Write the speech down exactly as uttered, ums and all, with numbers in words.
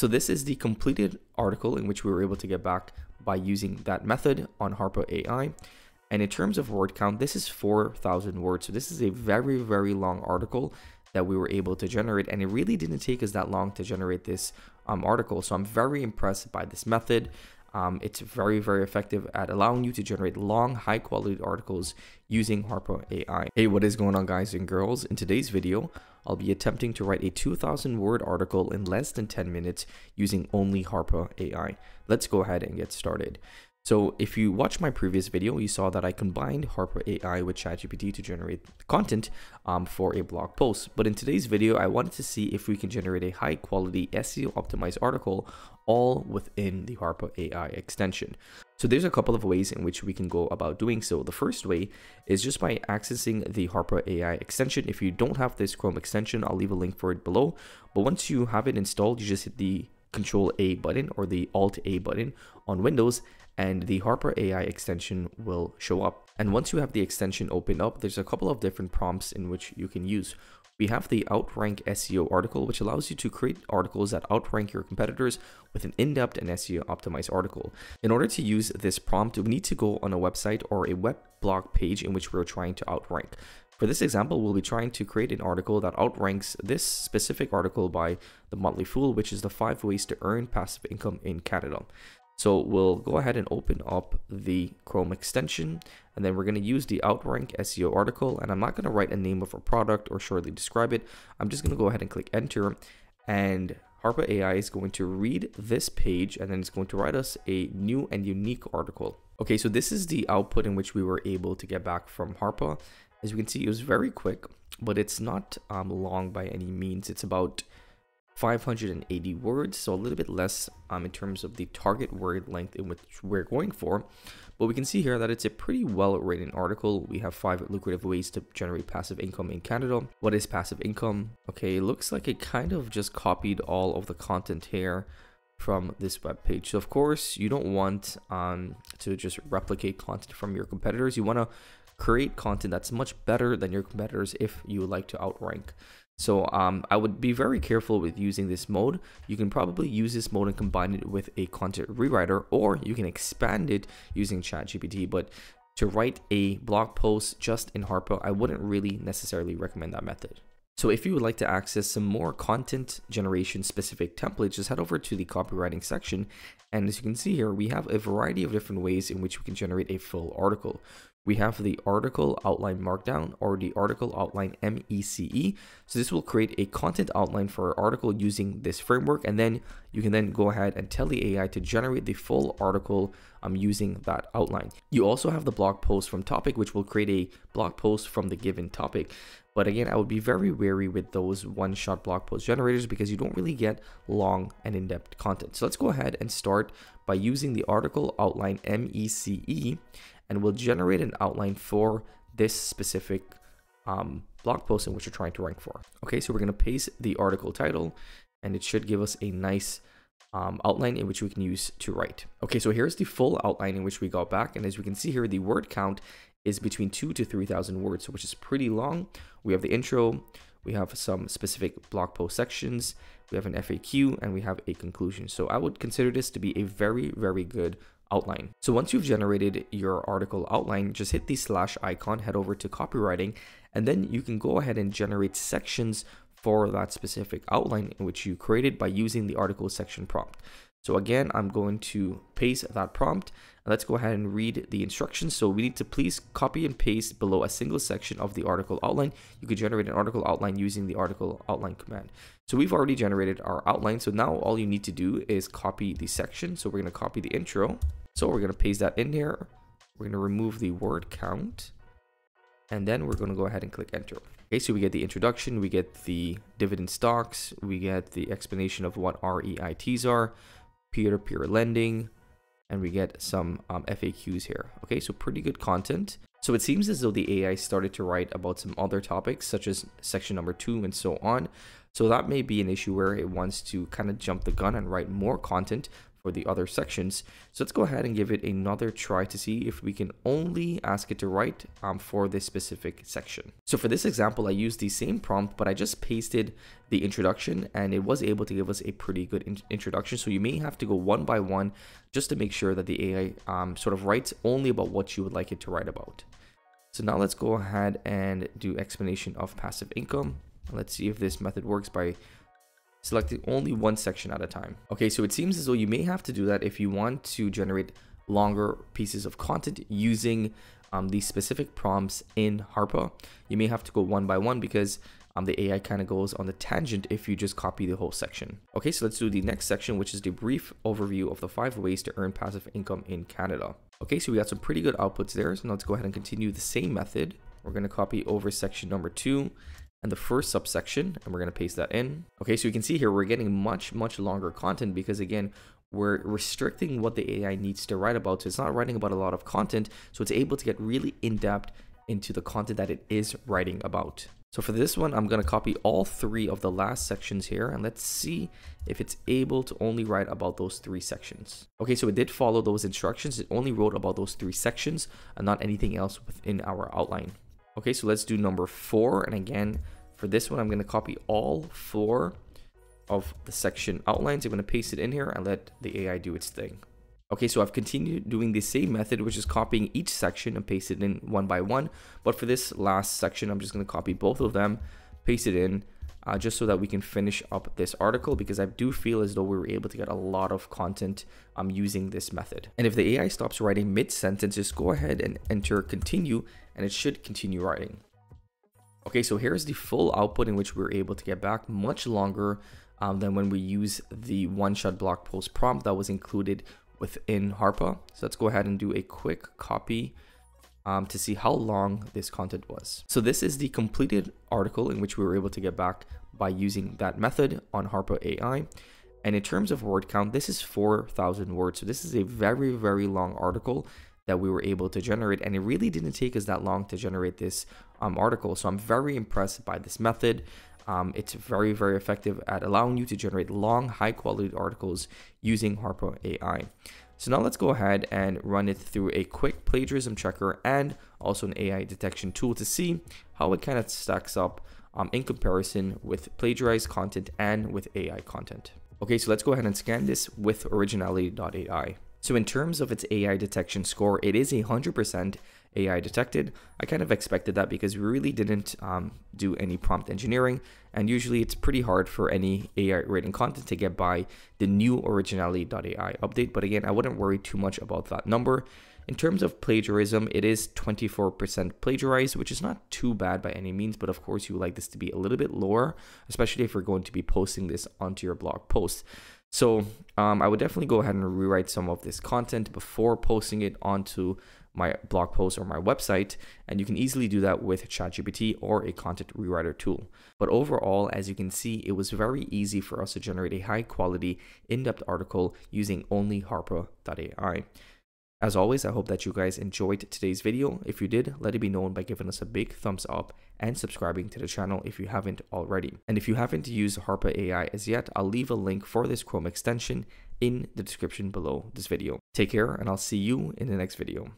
So this is the completed article in which we were able to get back by using that method on Harpa A I. And in terms of word count, this is four thousand words. So this is a very, very long article that we were able to generate. And it really didn't take us that long to generate this um, article. So I'm very impressed by this method. Um, it's very, very effective at allowing you to generate long, high quality articles using Harpa A I. Hey, what is going on, guys and girls? In today's video, I'll be attempting to write a two thousand word article in less than ten minutes using only Harpa A I. Let's go ahead and get started. So if you watched my previous video, you saw that I combined Harpa A I with ChatGPT to generate content um, for a blog post. But in today's video, I wanted to see if we can generate a high quality S E O optimized article all within the Harpa A I extension. So there's a couple of ways in which we can go about doing so. The first way is just by accessing the Harpa A I extension. If you don't have this Chrome extension, I'll leave a link for it below. But once you have it installed, you just hit the Control A button or the Alt A button on Windows, and the Harpa A I extension will show up. And once you have the extension opened up, there's a couple of different prompts in which you can use. We have the Outrank S E O article, which allows you to create articles that outrank your competitors with an in-depth and S E O optimized article. In order to use this prompt, we need to go on a website or a web blog page in which we're trying to outrank. For this example, we'll be trying to create an article that outranks this specific article by The Motley Fool, which is the five ways to earn passive income in Canada. So we'll go ahead and open up the Chrome extension, and then we're going to use the Outrank S E O article. And I'm not going to write a name of a product or shortly describe it. I'm just going to go ahead and click enter, and Harpa A I is going to read this page, and then it's going to write us a new and unique article. Okay, so this is the output in which we were able to get back from Harpa. As you can see, it was very quick, but it's not um, long by any means. It's about five hundred eighty words, so a little bit less um, in terms of the target word length in which we're going for. But we can see here that it's a pretty well-written article. We have five lucrative ways to generate passive income in Canada. What is passive income? Okay, it looks like it kind of just copied all of the content here from this web page. So of course, you don't want um, to just replicate content from your competitors. You want to create content that's much better than your competitors if you would like to outrank. So um, I would be very careful with using this mode. You can probably use this mode and combine it with a content rewriter, or you can expand it using ChatGPT. But to write a blog post just in Harpa, I wouldn't really necessarily recommend that method. So if you would like to access some more content generation specific templates, just head over to the copywriting section. And as you can see here, we have a variety of different ways in which we can generate a full article. We have the article outline markdown or the article outline M E C E. So this will create a content outline for our article using this framework. And then you can then go ahead and tell the A I to generate the full article um, using that outline. You also have the blog post from topic, which will create a blog post from the given topic. But again, I would be very wary with those one-shot blog post generators because you don't really get long and in-depth content. So let's go ahead and start by using the article outline M E C E, and we'll generate an outline for this specific um, blog post in which you're trying to rank for. Okay, so we're going to paste the article title, and it should give us a nice Um, outline in which we can use to write. Okay, so here's the full outline in which we got back, and as we can see here, the word count is between two to three thousand words, which is pretty long. We have the intro, we have some specific blog post sections, we have an F A Q, and we have a conclusion. So I would consider this to be a very, very good outline. So once you've generated your article outline, just hit the slash icon, head over to copywriting, and then you can go ahead and generate sections for that specific outline in which you created by using the article section prompt. So again, I'm going to paste that prompt, and let's go ahead and read the instructions. So we need to please copy and paste below a single section of the article outline. You could generate an article outline using the article outline command. So we've already generated our outline. So now all you need to do is copy the section. So we're going to copy the intro. So we're going to paste that in here. We're going to remove the word count, and then we're going to go ahead and click enter. Okay, so we get the introduction, we get the dividend stocks, we get the explanation of what R E I Ts are, peer-to-peer lending, and we get some um, F A Qs here. Okay, so pretty good content. So it seems as though the A I started to write about some other topics, such as section number two and so on. So that may be an issue where it wants to kind of jump the gun and write more content for the other sections. So let's go ahead and give it another try to see if we can only ask it to write um, for this specific section. So for this example, I used the same prompt, but I just pasted the introduction and it was able to give us a pretty good in introduction. So you may have to go one by one just to make sure that the A I um, sort of writes only about what you would like it to write about. So now let's go ahead and do explanation of passive income. Let's see if this method works by selecting only one section at a time. Okay, so it seems as though you may have to do that if you want to generate longer pieces of content using um, these specific prompts in Harpa. You may have to go one by one because um, the A I kind of goes on the tangent if you just copy the whole section. Okay, so let's do the next section, which is the brief overview of the five ways to earn passive income in Canada. Okay, so we got some pretty good outputs there. So now let's go ahead and continue the same method. We're going to copy over section number two and the first subsection, and we're going to paste that in. Okay, so you can see here we're getting much, much longer content because, again, we're restricting what the A I needs to write about. So it's not writing about a lot of content, so it's able to get really in-depth into the content that it is writing about. So for this one, I'm going to copy all three of the last sections here, and let's see if it's able to only write about those three sections. Okay, so it did follow those instructions. It only wrote about those three sections and not anything else within our outline. Okay, so let's do number four. And again, for this one, I'm going to copy all four of the section outlines. I'm going to paste it in here and let the A I do its thing. Okay, so I've continued doing the same method, which is copying each section and paste it in one by one. But for this last section, I'm just going to copy both of them, paste it in, uh, just so that we can finish up this article, because I do feel as though we were able to get a lot of content um, using this method. And if the A I stops writing mid-sentence, just go ahead and enter continue, and it should continue writing. Okay, so here's the full output in which we were able to get back much longer um, than when we use the one-shot blog post prompt that was included within Harpa. So let's go ahead and do a quick copy um, to see how long this content was. So this is the completed article in which we were able to get back by using that method on Harpa A I. And in terms of word count, this is four thousand words. So this is a very, very long article that we were able to generate, and it really didn't take us that long to generate this um, article. So I'm very impressed by this method. Um, it's very, very effective at allowing you to generate long, high quality articles using Harpa A I. So now let's go ahead and run it through a quick plagiarism checker and also an A I detection tool to see how it kind of stacks up um, in comparison with plagiarized content and with A I content. Okay, so let's go ahead and scan this with originality dot A I. So in terms of its A I detection score, it is one hundred percent A I detected. I kind of expected that because we really didn't um, do any prompt engineering, and usually it's pretty hard for any A I rating content to get by the new originality dot A I update. But again, I wouldn't worry too much about that number. In terms of plagiarism, it is twenty-four percent plagiarized, which is not too bad by any means, but of course you would like this to be a little bit lower, especially if you're going to be posting this onto your blog post. So um, I would definitely go ahead and rewrite some of this content before posting it onto my blog post or my website, and you can easily do that with ChatGPT or a content rewriter tool. But overall, as you can see, it was very easy for us to generate a high quality, in-depth article using only Harpa dot A I. As always, I hope that you guys enjoyed today's video. If you did, let it be known by giving us a big thumbs up and subscribing to the channel if you haven't already. And if you haven't used Harpa A I as yet, I'll leave a link for this Chrome extension in the description below this video. Take care, and I'll see you in the next video.